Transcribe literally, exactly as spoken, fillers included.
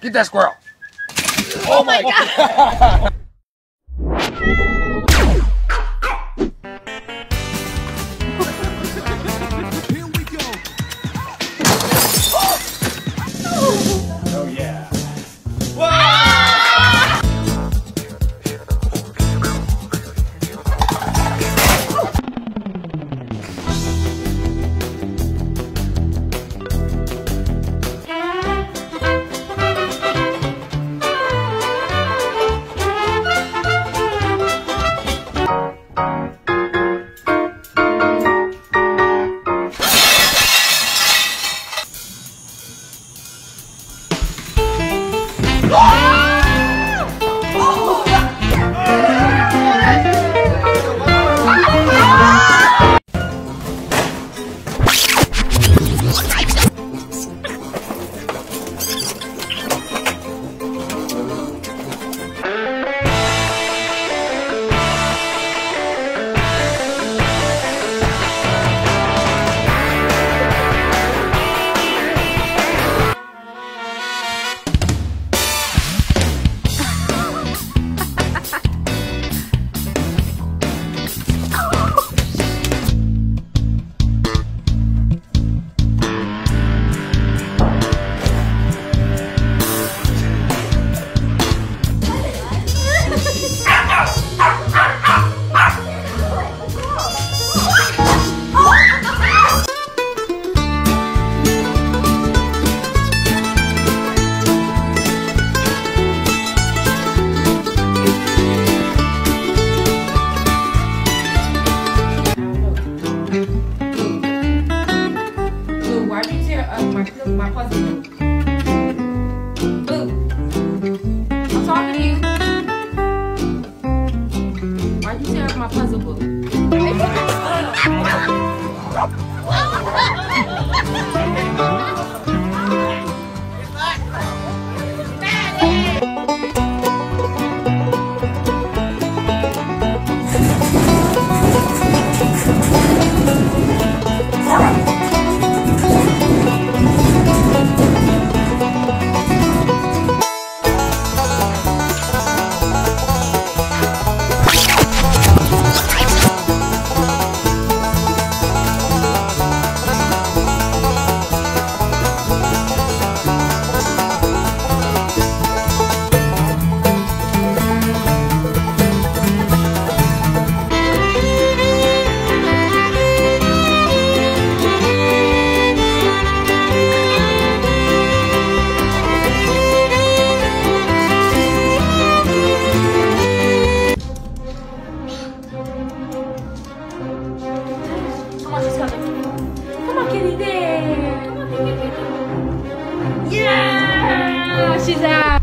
Get that squirrel. Oh, oh my God. Here we go. Oh, oh yeah. Whoa. Ah! My puzzle. Boo. I'm talking to you. Why you tear up my puzzle book? She's out.